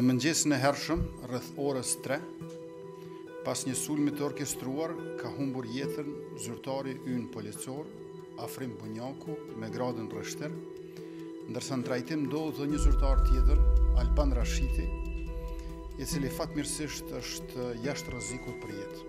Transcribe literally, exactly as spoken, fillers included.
Në mëngjesin e hershëm, rreth orës tre, pas një sulmi të orkestruar, ka humbur jetën zyrtari ynë policor, Afrim Bunjaku, me gradën rrështer, ndërsa në trajtim ndodhë dhe një zyrtar tjetër, Alban Rashiti, i cili fatmirësisht është jashtë rrezikut për jetë.